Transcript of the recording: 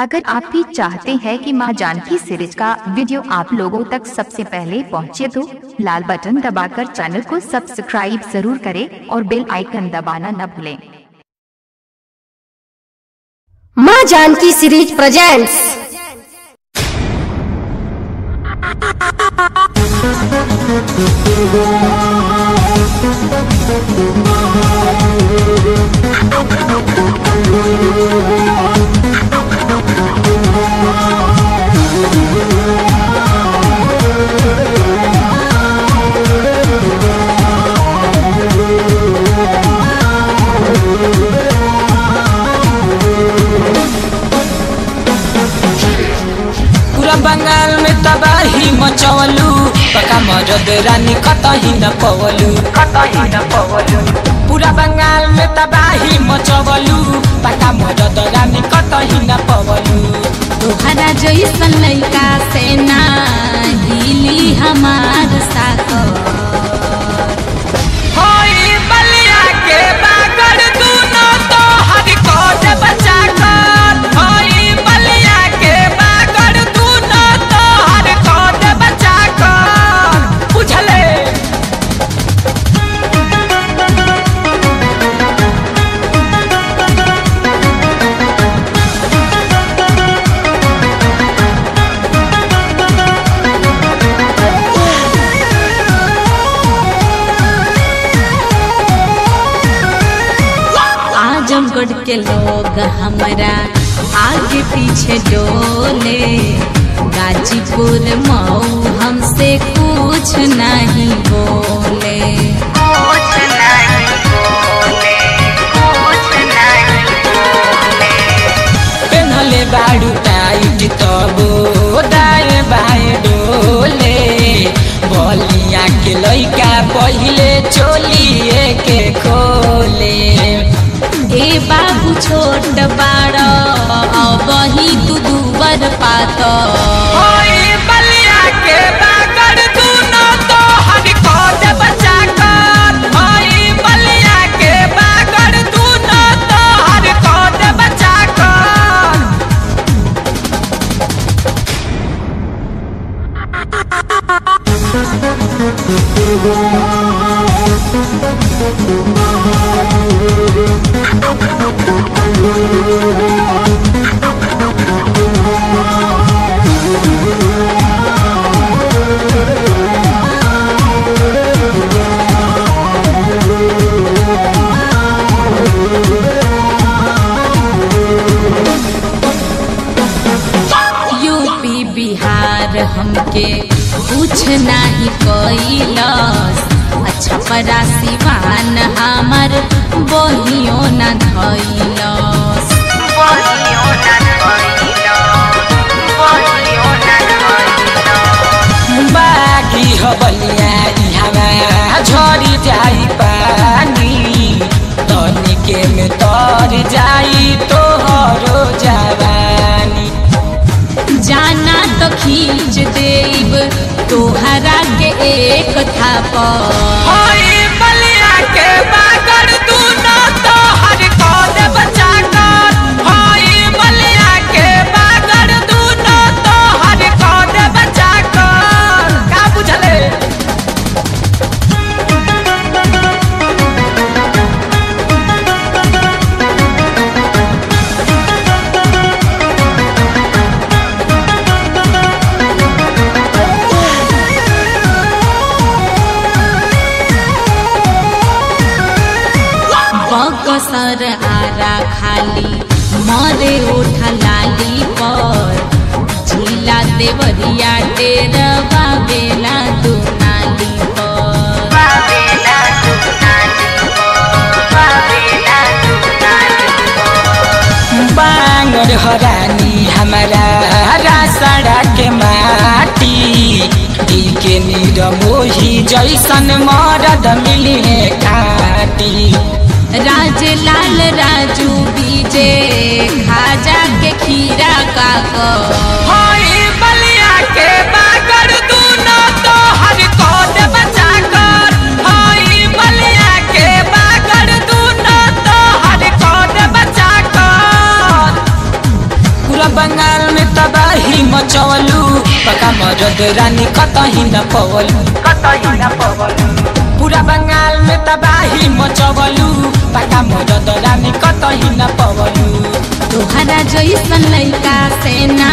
अगर आप भी चाहते हैं कि मां जानकी सीरीज का वीडियो आप लोगों तक सबसे पहले पहुंचे तो लाल बटन दबाकर चैनल को सब्सक्राइब जरूर करें और बेल आइकन दबाना न भूलें। मां जानकी सीरीज प्रेजेंट्स। बंगाल में तबाही मचवलू पका मरद रानी कतही न पवलू पूरा बंगाल में तबाही मचवलू पका मरद रानी कतही न पवलू। तोहरा जैसन लइका से ना हिली हमार साथ के लोग हमारा आगे पीछे डोले गाजीपुर मऊ हमसे कुछ नहीं बोले पेन्हले बाड़ू टाइट तब दाएं बाएं डोले बलिया के लइका पहले चोलिए के खोले। ए बाबू छोट बाड़ वही तू दूबर पाता बलिया के बागड़ तू न तो हर कौज बचा कर बलिया के बागड़ तू न तो हर कौज बचा कर। यूपी बिहार हमके कुछ नहीं कोई छपरा सिवान हमार बहियो न धइलस बागी हो बलिया इहाँ झरी जाई पानी तनिके में तर जाई तोहरो जवानी जाना तो खींच देब तोहरा के एक था बलिया के बागड़ तू न तो हर कौज बचा कर बलिया के बागड़ तू न तो हर कौज बचा कर का बुझले सर आरा खाली मरे उठा लाली पर झूला देवरिया तेरा बाबेला तू नाली पर बांगर हरानी हमारा रासड़ा के माटी के नीर मोही जैसन मरद मिले काटी राजलाल राजू बीजे खाजा के खीरा काको बलिया के बागड़ तू न तो हर कौज बचा कर बलिया के बागड़ तू न तो हर कौज बचा कर। पूरा बंगाल में तबाही मचवलू पका मरद रानी कतही न पवलू पूरा बंगाल में तबाही मचवलू पका मरद रानी कतही न पवलू तोहरा जैसन लइका से ना